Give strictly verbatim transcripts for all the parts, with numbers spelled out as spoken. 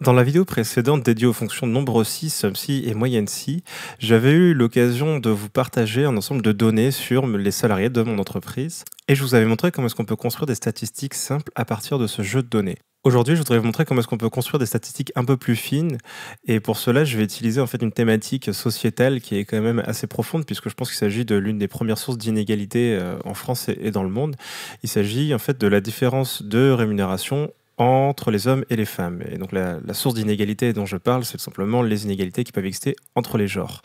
Dans la vidéo précédente dédiée aux fonctions nombre-si, somme-si et moyenne-si, j'avais eu l'occasion de vous partager un ensemble de données sur les salariés de mon entreprise et je vous avais montré comment est-ce qu'on peut construire des statistiques simples à partir de ce jeu de données. Aujourd'hui, je voudrais vous montrer comment est-ce qu'on peut construire des statistiques un peu plus fines et pour cela, je vais utiliser en fait une thématique sociétale qui est quand même assez profonde puisque je pense qu'il s'agit de l'une des premières sources d'inégalités en France et dans le monde. Il s'agit en fait de la différence de rémunération entre les hommes et les femmes. Et donc la, la source d'inégalité dont je parle, c'est simplement les inégalités qui peuvent exister entre les genres.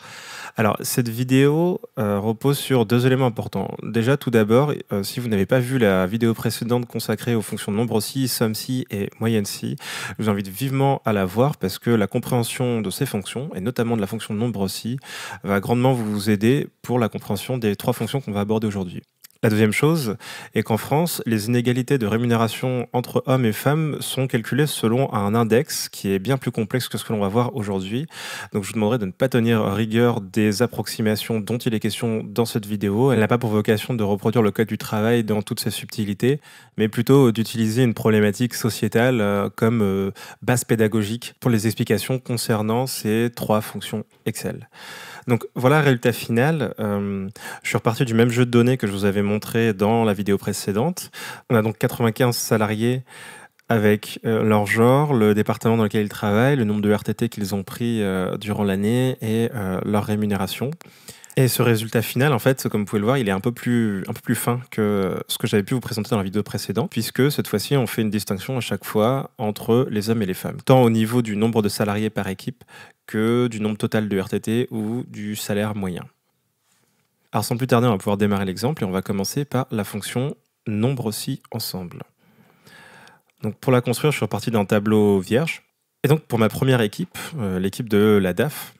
Alors, cette vidéo euh, repose sur deux éléments importants. Déjà, tout d'abord, euh, si vous n'avez pas vu la vidéo précédente consacrée aux fonctions nombre-si, somme-si et moyenne-si, je vous invite vivement à la voir parce que la compréhension de ces fonctions, et notamment de la fonction nombre-si, va grandement vous aider pour la compréhension des trois fonctions qu'on va aborder aujourd'hui. La deuxième chose est qu'en France, les inégalités de rémunération entre hommes et femmes sont calculées selon un index qui est bien plus complexe que ce que l'on va voir aujourd'hui. Donc je vous demanderai de ne pas tenir rigueur des approximations dont il est question dans cette vidéo. Elle n'a pas pour vocation de reproduire le code du travail dans toutes ses subtilités, mais plutôt d'utiliser une problématique sociétale comme base pédagogique pour les explications concernant ces trois fonctions Excel. Donc voilà le résultat final. Euh, je suis reparti du même jeu de données que je vous avais montré dans la vidéo précédente. On a donc quatre-vingt-quinze salariés avec euh, leur genre, le département dans lequel ils travaillent, le nombre de R T T qu'ils ont pris euh, durant l'année et euh, leur rémunération. Et ce résultat final, en fait, comme vous pouvez le voir, il est un peu plus, un peu plus fin que ce que j'avais pu vous présenter dans la vidéo précédente, puisque cette fois-ci, on fait une distinction à chaque fois entre les hommes et les femmes, tant au niveau du nombre de salariés par équipe que du nombre total de R T T ou du salaire moyen. Alors sans plus tarder, on va pouvoir démarrer l'exemple et on va commencer par la fonction nombre-si ensemble. Donc pour la construire, je suis reparti d'un tableau vierge. Et donc pour ma première équipe, euh, l'équipe de la D A F,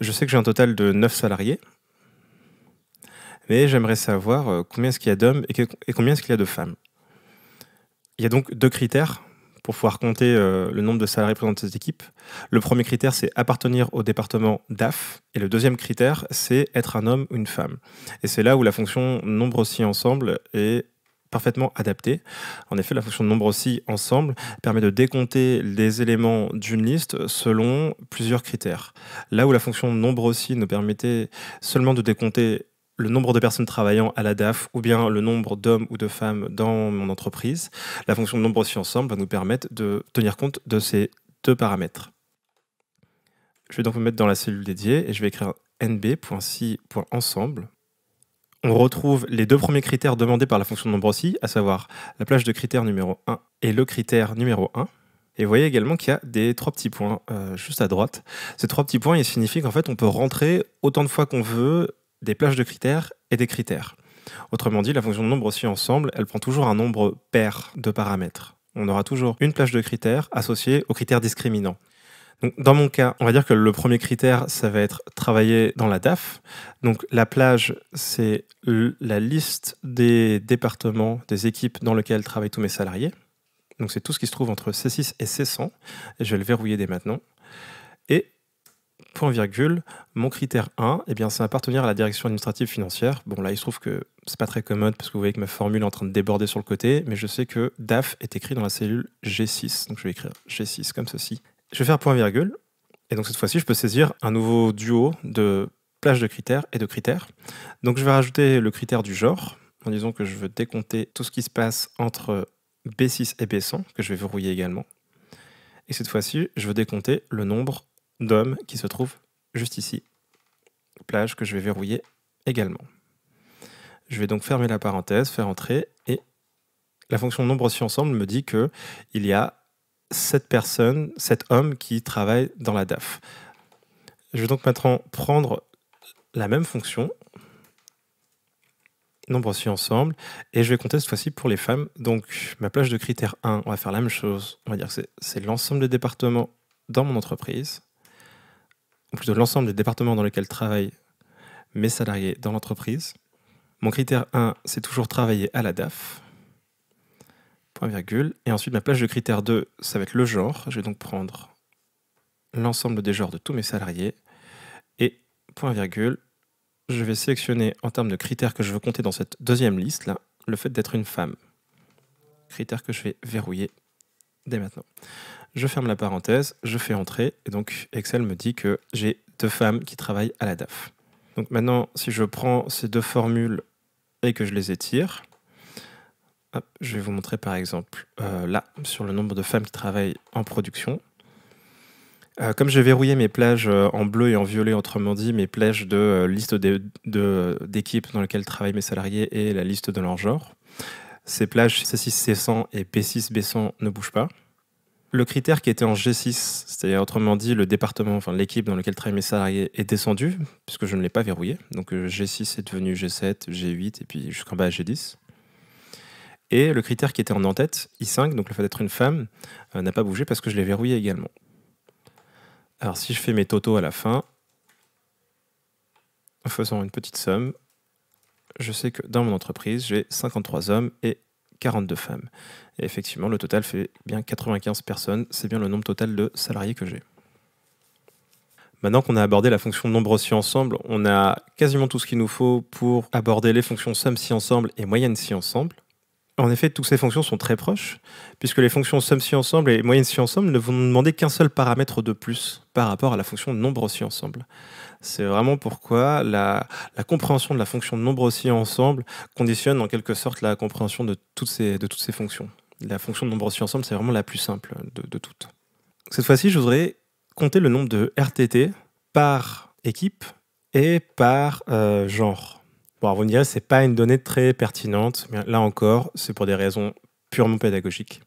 je sais que j'ai un total de neuf salariés, mais j'aimerais savoir combien est-ce qu'il y a d'hommes et combien est-ce qu'il y a de femmes. Il y a donc deux critères pour pouvoir compter le nombre de salariés présents dans cette équipe. Le premier critère, c'est appartenir au département D A F, et le deuxième critère, c'est être un homme ou une femme. Et c'est là où la fonction nombre-si ensemble est parfaitement adapté. En effet, la fonction nombre-si ensemble permet de décompter les éléments d'une liste selon plusieurs critères. Là où la fonction nombre-si nous permettait seulement de décompter le nombre de personnes travaillant à la D A F ou bien le nombre d'hommes ou de femmes dans mon entreprise, la fonction nombre-si ensemble va nous permettre de tenir compte de ces deux paramètres. Je vais donc me mettre dans la cellule dédiée et je vais écrire N B point S I point ensemble. On retrouve les deux premiers critères demandés par la fonction nombre-si, à savoir la plage de critère numéro un et le critère numéro un. Et vous voyez également qu'il y a des trois petits points euh, juste à droite. Ces trois petits points, ils signifient qu'en fait, on peut rentrer autant de fois qu'on veut des plages de critères et des critères. Autrement dit, la fonction nombre-si ensemble, elle prend toujours un nombre pair de paramètres. On aura toujours une plage de critères associée aux critères discriminants. Donc, dans mon cas, on va dire que le premier critère, ça va être travailler dans la D A F. Donc la plage, c'est la liste des départements, des équipes dans lesquelles travaillent tous mes salariés. Donc c'est tout ce qui se trouve entre C six et C cent. Et je vais le verrouiller dès maintenant. Et point virgule, mon critère un, eh bien, c'est appartenir à la direction administrative financière. Bon là, il se trouve que c'est pas très commode parce que vous voyez que ma formule est en train de déborder sur le côté, mais je sais que D A F est écrit dans la cellule G six. Donc je vais écrire G six comme ceci. Je vais faire point virgule, et donc cette fois-ci, je peux saisir un nouveau duo de plage de critères et de critères. Donc je vais rajouter le critère du genre, en disant que je veux décompter tout ce qui se passe entre B six et B cent, que je vais verrouiller également. Et cette fois-ci, je veux décompter le nombre d'hommes qui se trouve juste ici, plage que je vais verrouiller également. Je vais donc fermer la parenthèse, faire entrer, et la fonction nombre-si ensemble me dit qu'il y a cette personne, cet homme qui travaille dans la D A F. Je vais donc maintenant prendre la même fonction, nombre-si ensemble, et je vais compter cette fois-ci pour les femmes. Donc ma plage de critère un, on va faire la même chose. On va dire que c'est l'ensemble des départements dans mon entreprise, ou plutôt l'ensemble des départements dans lesquels travaillent mes salariés dans l'entreprise. Mon critère un, c'est toujours travailler à la D A F. Point virgule, et ensuite ma plage de critère deux, ça va être le genre. Je vais donc prendre l'ensemble des genres de tous mes salariés, et point virgule, je vais sélectionner en termes de critères que je veux compter dans cette deuxième liste là, le fait d'être une femme. Critère que je vais verrouiller dès maintenant. Je ferme la parenthèse, je fais entrer, et donc Excel me dit que j'ai deux femmes qui travaillent à la D A F. Donc maintenant, si je prends ces deux formules et que je les étire, hop, je vais vous montrer par exemple euh, là, sur le nombre de femmes qui travaillent en production. Euh, comme j'ai verrouillé mes plages euh, en bleu et en violet, autrement dit, mes plages de euh, liste d'équipes dans lesquelles travaillent mes salariés et la liste de leur genre, ces plages C six C cent et P six B cent ne bougent pas. Le critère qui était en G six, c'est-à-dire autrement dit le département, enfin l'équipe dans laquelle travaillent mes salariés, est descendu, puisque je ne l'ai pas verrouillé. Donc G six est devenu G sept, G huit, et puis jusqu'en bas à G dix. Et le critère qui était en en-tête, I cinq, donc le fait d'être une femme, euh, n'a pas bougé parce que je l'ai verrouillé également. Alors si je fais mes totaux à la fin, en faisant une petite somme, je sais que dans mon entreprise, j'ai cinquante-trois hommes et quarante-deux femmes. Et effectivement, le total fait bien quatre-vingt-quinze personnes, c'est bien le nombre total de salariés que j'ai. Maintenant qu'on a abordé la fonction nombre si ensemble, on a quasiment tout ce qu'il nous faut pour aborder les fonctions somme si ensemble et moyenne si ensemble. En effet, toutes ces fonctions sont très proches, puisque les fonctions somme si ensemble et moyenne si ensemble ne vont demander qu'un seul paramètre de plus par rapport à la fonction nombre si ensemble. C'est vraiment pourquoi la, la compréhension de la fonction nombre si ensemble conditionne en quelque sorte la compréhension de toutes ces, de toutes ces fonctions. La fonction nombre si ensemble, c'est vraiment la plus simple de, de toutes. Cette fois-ci, je voudrais compter le nombre de R T T par équipe et par euh, genre. Bon, vous me direz, ce n'est pas une donnée très pertinente, mais là encore, c'est pour des raisons purement pédagogiques.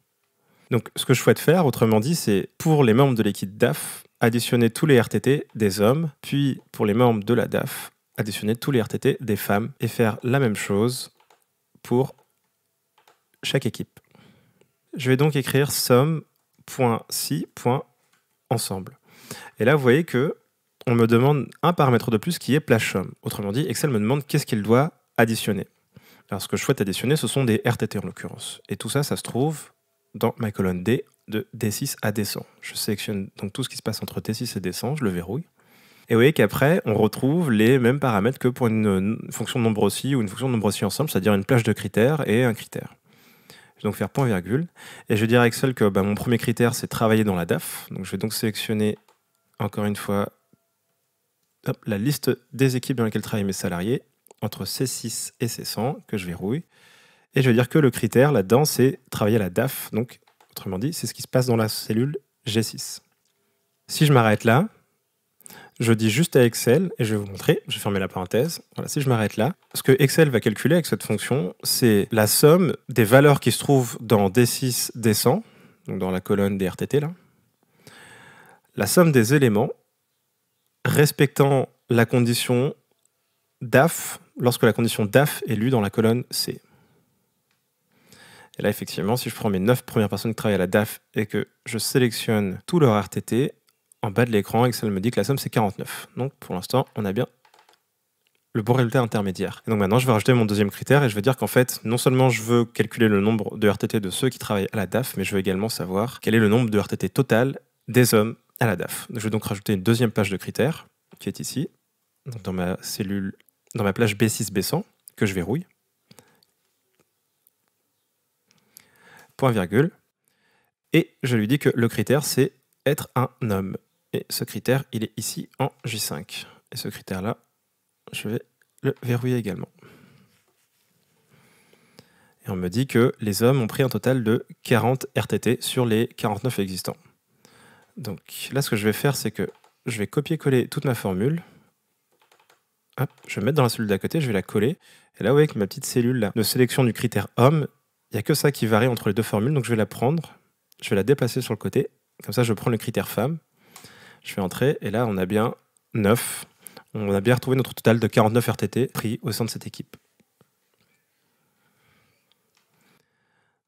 Donc, ce que je souhaite faire, autrement dit, c'est pour les membres de l'équipe D A F, additionner tous les R T T des hommes, puis pour les membres de la D A F, additionner tous les R T T des femmes et faire la même chose pour chaque équipe. Je vais donc écrire somme.si.ensemble. Et là, vous voyez que on me demande un paramètre de plus qui est plage somme. Autrement dit, Excel me demande qu'est-ce qu'il doit additionner. Alors ce que je souhaite additionner, ce sont des R T T en l'occurrence. Et tout ça, ça se trouve dans ma colonne D de D six à D cent. Je sélectionne donc tout ce qui se passe entre D six et D cent, je le verrouille. Et vous voyez qu'après, on retrouve les mêmes paramètres que pour une fonction nombre si ou une fonction nombre si ensemble, c'est-à-dire une plage de critères et un critère. Je vais donc faire point virgule. Et je vais dire à Excel que bah, mon premier critère, c'est travailler dans la D A F. Donc je vais donc sélectionner, encore une fois, hop, la liste des équipes dans lesquelles travaillent mes salariés, entre C six et C cent, que je verrouille. Et je vais dire que le critère là-dedans, c'est travailler à la D A F. Donc, autrement dit, c'est ce qui se passe dans la cellule G six. Si je m'arrête là, je dis juste à Excel, et je vais vous montrer, je vais fermer la parenthèse. Voilà, si je m'arrête là, ce que Excel va calculer avec cette fonction, c'est la somme des valeurs qui se trouvent dans D six, D cent, donc dans la colonne des R T T, là, la somme des éléments respectant la condition D A F, lorsque la condition D A F est lue dans la colonne C. Et là, effectivement, si je prends mes neuf premières personnes qui travaillent à la D A F et que je sélectionne tout leur R T T, en bas de l'écran, Excel me dit que la somme, c'est quarante-neuf. Donc, pour l'instant, on a bien le bon résultat intermédiaire. Et donc maintenant, je vais rajouter mon deuxième critère et je vais dire qu'en fait, non seulement je veux calculer le nombre de R T T de ceux qui travaillent à la D A F, mais je veux également savoir quel est le nombre de R T T total des hommes à la D A F. Je vais donc rajouter une deuxième plage de critères, qui est ici, dans ma cellule, dans ma plage B six B cent, que je verrouille. Point virgule. Et je lui dis que le critère, c'est être un homme. Et ce critère, il est ici en J cinq. Et ce critère-là, je vais le verrouiller également. Et on me dit que les hommes ont pris un total de quarante R T T sur les quarante-neuf existants. Donc là, ce que je vais faire, c'est que je vais copier-coller toute ma formule. Hop, je vais mettre dans la cellule d'à côté, je vais la coller. Et là, vous voyez que ma petite cellule là, de sélection du critère homme, il n'y a que ça qui varie entre les deux formules. Donc je vais la prendre, je vais la déplacer sur le côté. Comme ça, je prends le critère femme. Je fais entrer et là, on a bien neuf. On a bien retrouvé notre total de quarante-neuf R T T pris au sein de cette équipe.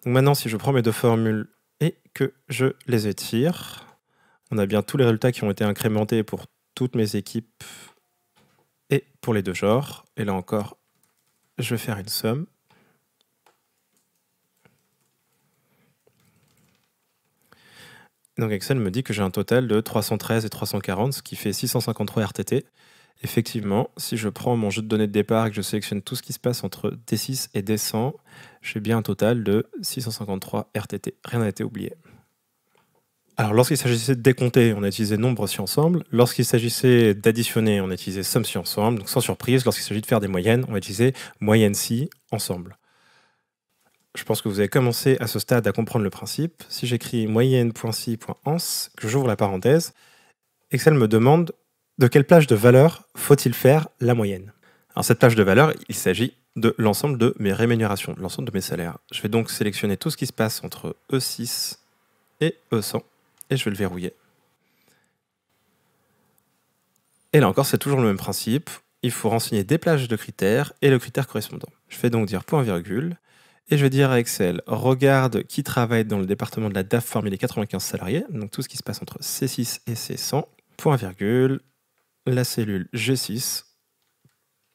Donc maintenant, si je prends mes deux formules et que je les étire, on a bien tous les résultats qui ont été incrémentés pour toutes mes équipes et pour les deux genres. Et là encore, je vais faire une somme. Donc Excel me dit que j'ai un total de trois cent treize et trois cent quarante, ce qui fait six cent cinquante-trois R T T. Effectivement, si je prends mon jeu de données de départ et que je sélectionne tout ce qui se passe entre D six et D cent, j'ai bien un total de six cent cinquante-trois R T T. Rien n'a été oublié. Alors, lorsqu'il s'agissait de décompter, on a utilisé nombre si ensemble. Lorsqu'il s'agissait d'additionner, on a utilisé somme si ensemble. Donc, sans surprise, lorsqu'il s'agit de faire des moyennes, on va utiliser moyenne si ensemble. Je pense que vous avez commencé à ce stade à comprendre le principe. Si j'écris moyenne.si.ens, que j'ouvre la parenthèse, Excel me demande de quelle plage de valeur faut-il faire la moyenne. Alors, cette plage de valeur, il s'agit de l'ensemble de mes rémunérations, de l'ensemble de mes salaires. Je vais donc sélectionner tout ce qui se passe entre E six et E cent. Et je vais le verrouiller. Et là encore, c'est toujours le même principe. Il faut renseigner des plages de critères et le critère correspondant. Je vais donc dire point virgule, et je vais dire à Excel, regarde qui travaille dans le département de la D A F parmi les quatre-vingt-quinze salariés, donc tout ce qui se passe entre C six et C cent, point virgule, la cellule G six,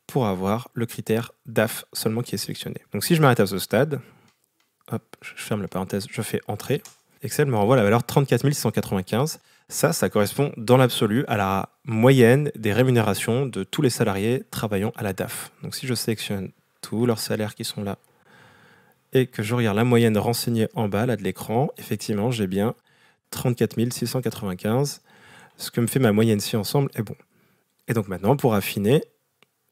pour avoir le critère D A F seulement qui est sélectionné. Donc si je m'arrête à ce stade, hop, je ferme la parenthèse, je fais entrer, Excel me renvoie la valeur trente-quatre mille six cent quatre-vingt-quinze. Ça, ça correspond dans l'absolu à la moyenne des rémunérations de tous les salariés travaillant à la D A F. Donc si je sélectionne tous leurs salaires qui sont là et que je regarde la moyenne renseignée en bas là, de l'écran, effectivement, j'ai bien trente-quatre mille six cent quatre-vingt-quinze. Ce que me fait ma moyenne si ensemble est bon. Et donc maintenant, pour affiner,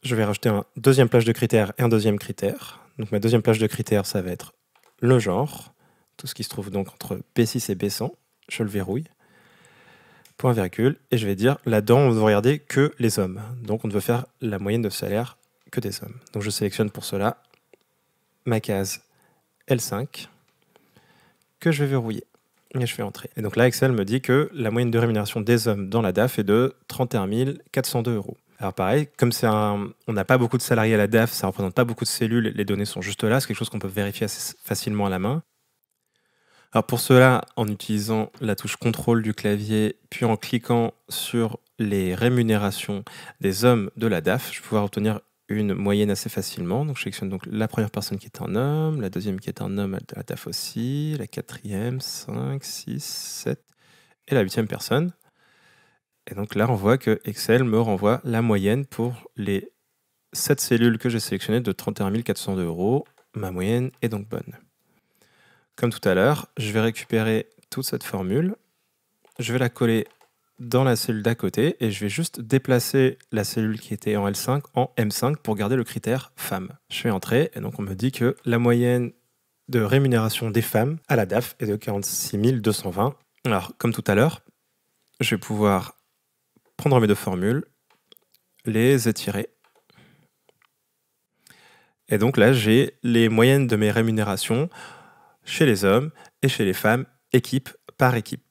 je vais rajouter un deuxième plage de critères et un deuxième critère. Donc ma deuxième plage de critères, ça va être le genre. Tout ce qui se trouve donc entre B six et B cent, je le verrouille, point virgule, et je vais dire, là-dedans, on ne veut regarder que les hommes. Donc, on ne veut faire la moyenne de salaire que des hommes. Donc, je sélectionne pour cela ma case L cinq, que je vais verrouiller, et je fais entrer. Et donc là, Excel me dit que la moyenne de rémunération des hommes dans la D A F est de trente et un mille quatre cent deux euros. Alors pareil, comme c'est un, on n'a pas beaucoup de salariés à la D A F, ça ne représente pas beaucoup de cellules, les données sont juste là, c'est quelque chose qu'on peut vérifier assez facilement à la main. Alors pour cela, en utilisant la touche contrôle du clavier, puis en cliquant sur les rémunérations des hommes de la D A F, je vais pouvoir obtenir une moyenne assez facilement. Donc je sélectionne donc la première personne qui est un homme, la deuxième qui est un homme de la D A F aussi, la quatrième, cinq, six, sept et la huitième personne. Et donc là, on voit que Excel me renvoie la moyenne pour les sept cellules que j'ai sélectionnées de trente et un mille quatre cent deux euros. Ma moyenne est donc bonne. Comme tout à l'heure, je vais récupérer toute cette formule, je vais la coller dans la cellule d'à côté et je vais juste déplacer la cellule qui était en L cinq en M cinq pour garder le critère femme. Je fais entrer et donc on me dit que la moyenne de rémunération des femmes à la D A F est de quarante-six mille deux cent vingt. Alors, comme tout à l'heure, je vais pouvoir prendre mes deux formules, les étirer. Et donc là, j'ai les moyennes de mes rémunérations chez les hommes et chez les femmes, équipe par équipe.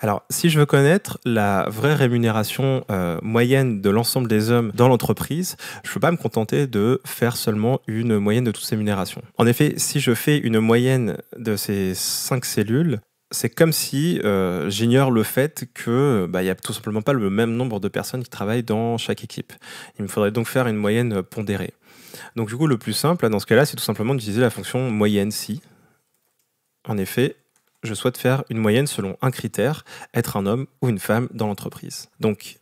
Alors, si je veux connaître la vraie rémunération euh, moyenne de l'ensemble des hommes dans l'entreprise, je ne peux pas me contenter de faire seulement une moyenne de toutes ces rémunérations. En effet, si je fais une moyenne de ces cinq cellules, c'est comme si euh, j'ignore le fait que bah, y a tout simplement pas le même nombre de personnes qui travaillent dans chaque équipe. Il me faudrait donc faire une moyenne pondérée. Donc du coup, le plus simple dans ce cas-là, c'est tout simplement d'utiliser la fonction moyenne si. En effet, je souhaite faire une moyenne selon un critère, être un homme ou une femme dans l'entreprise. Donc,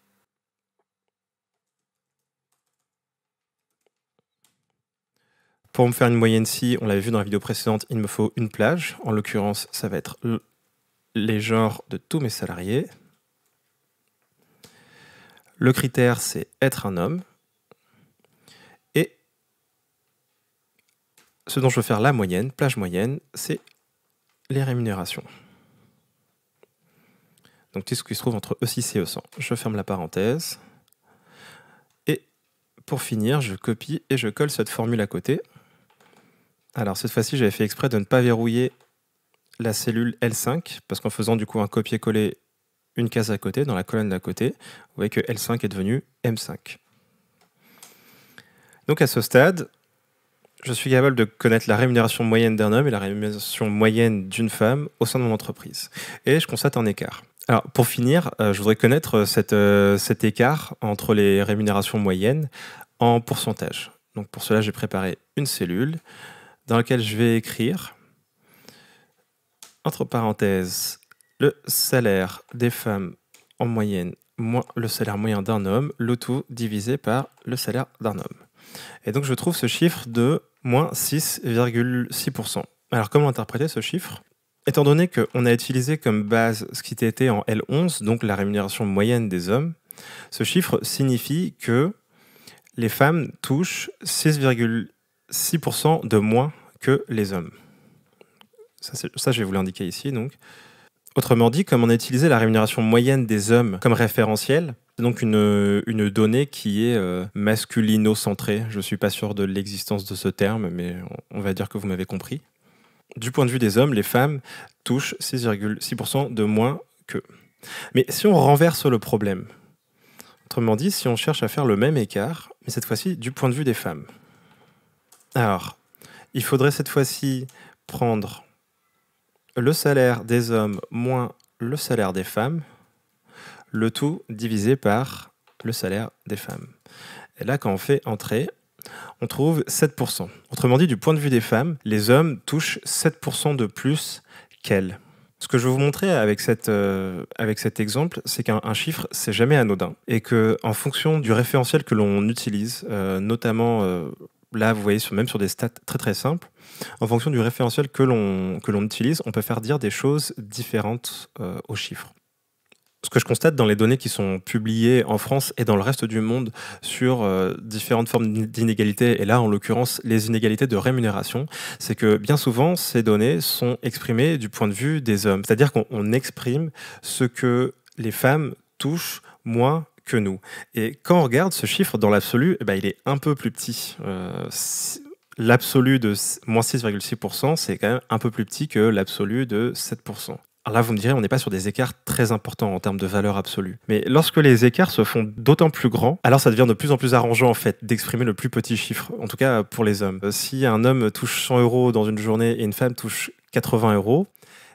pour me faire une moyenne si, on l'avait vu dans la vidéo précédente, il me faut une plage. En l'occurrence, ça va être les genres de tous mes salariés. Le critère, c'est être un homme. Ce dont je veux faire la moyenne, plage moyenne, c'est les rémunérations. Donc tout ce qui se trouve entre E six et E cent. Je ferme la parenthèse. Et pour finir, je copie et je colle cette formule à côté. Alors cette fois-ci, j'avais fait exprès de ne pas verrouiller la cellule L cinq, parce qu'en faisant du coup un copier-coller une case à côté, dans la colonne d'à côté, vous voyez que L cinq est devenu M cinq. Donc à ce stade, je suis capable de connaître la rémunération moyenne d'un homme et la rémunération moyenne d'une femme au sein de mon entreprise. Et je constate un écart. Alors, pour finir, euh, je voudrais connaître cette, euh, cet écart entre les rémunérations moyennes en pourcentage. Donc, pour cela, j'ai préparé une cellule dans laquelle je vais écrire, entre parenthèses, le salaire des femmes en moyenne moins le salaire moyen d'un homme, le tout divisé par le salaire d'un homme. Et donc, je trouve ce chiffre de moins six virgule six pour cent. Alors, comment interpréter ce chiffre? Étant donné qu'on a utilisé comme base ce qui était en L onze, donc la rémunération moyenne des hommes, ce chiffre signifie que les femmes touchent six virgule six pour cent de moins que les hommes. Ça, ça je vais vous l'indiquer ici. Donc. Autrement dit, comme on a utilisé la rémunération moyenne des hommes comme référentiel, c'est donc une, une donnée qui est euh, masculino-centrée. Je ne suis pas sûr de l'existence de ce terme, mais on, on va dire que vous m'avez compris. Du point de vue des hommes, les femmes touchent six virgule six pour cent de moins qu'eux. Mais si on renverse le problème, autrement dit, si on cherche à faire le même écart, mais cette fois-ci du point de vue des femmes. Alors, il faudrait cette fois-ci prendre le salaire des hommes moins le salaire des femmes, le tout divisé par le salaire des femmes. Et là, quand on fait entrer, on trouve sept pour cent. Autrement dit, du point de vue des femmes, les hommes touchent sept pour cent de plus qu'elles. Ce que je vais vous montrer avec, cette, euh, avec cet exemple, c'est qu'un chiffre, c'est jamais anodin. Et qu'en fonction du référentiel que l'on utilise, euh, notamment, euh, là, vous voyez, sur, même sur des stats très très simples, en fonction du référentiel que l'on que l'on utilise, on peut faire dire des choses différentes euh, aux chiffres. Ce que je constate dans les données qui sont publiées en France et dans le reste du monde sur euh, différentes formes d'inégalités, et là en l'occurrence les inégalités de rémunération, c'est que bien souvent ces données sont exprimées du point de vue des hommes. C'est-à-dire qu'on exprime ce que les femmes touchent moins que nous. Et quand on regarde ce chiffre dans l'absolu, eh ben, il est un peu plus petit. Euh, l'absolu de moins six virgule six pour cent, c'est quand même un peu plus petit que l'absolu de sept pour cent. Alors là, vous me direz, on n'est pas sur des écarts très importants en termes de valeur absolue. Mais lorsque les écarts se font d'autant plus grands, alors ça devient de plus en plus arrangeant, en fait, d'exprimer le plus petit chiffre, en tout cas pour les hommes. Si un homme touche cent euros dans une journée et une femme touche quatre-vingts euros,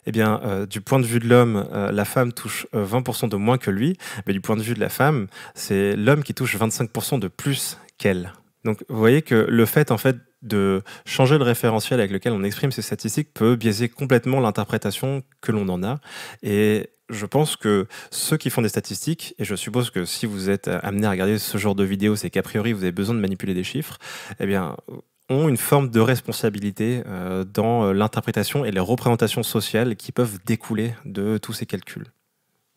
eh bien, euh, du point de vue de l'homme, euh, la femme touche euh, vingt pour cent de moins que lui, mais du point de vue de la femme, c'est l'homme qui touche vingt-cinq pour cent de plus qu'elle. Donc, vous voyez que le fait, en fait, de changer le référentiel avec lequel on exprime ces statistiques peut biaiser complètement l'interprétation que l'on en a. Et je pense que ceux qui font des statistiques, et je suppose que si vous êtes amené à regarder ce genre de vidéo, c'est qu'a priori vous avez besoin de manipuler des chiffres, eh bien, ont une forme de responsabilité euh, dans l'interprétation et les représentations sociales qui peuvent découler de tous ces calculs.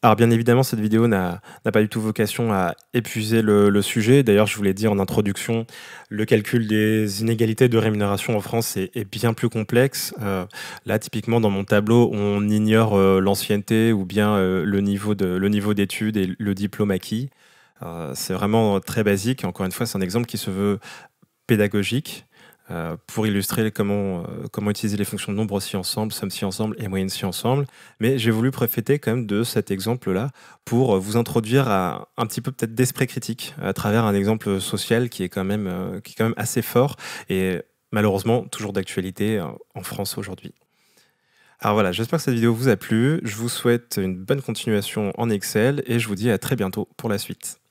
Alors bien évidemment, cette vidéo n'a pas du tout vocation à épuiser le, le sujet. D'ailleurs, je vous l'ai dit en introduction, le calcul des inégalités de rémunération en France est, est bien plus complexe. Euh, là, typiquement, dans mon tableau, on ignore euh, l'ancienneté ou bien euh, le niveau de, le niveau d'études et le diplôme acquis. Euh, c'est vraiment très basique. Encore une fois, c'est un exemple qui se veut pédagogique euh, pour illustrer comment, euh, comment utiliser les fonctions nombre-si ensemble, somme-si ensemble et moyenne-si ensemble. Mais j'ai voulu profiter quand même de cet exemple-là pour vous introduire à un petit peu peut-être d'esprit critique à travers un exemple social qui est quand même, euh, qui est quand même assez fort et malheureusement toujours d'actualité euh, en France aujourd'hui. Alors voilà, j'espère que cette vidéo vous a plu. Je vous souhaite une bonne continuation en Excel et je vous dis à très bientôt pour la suite.